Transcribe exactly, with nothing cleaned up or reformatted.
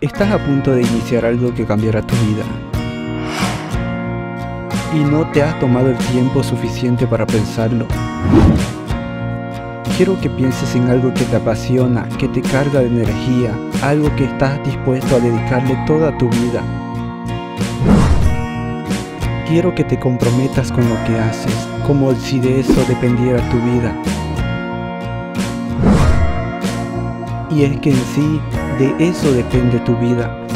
Estás a punto de iniciar algo que cambiará tu vida. Y no te has tomado el tiempo suficiente para pensarlo. Quiero que pienses en algo que te apasiona, que te carga de energía, algo que estás dispuesto a dedicarle toda tu vida. Quiero que te comprometas con lo que haces, como si de eso dependiera tu vida. Y es que en sí, de eso depende tu vida.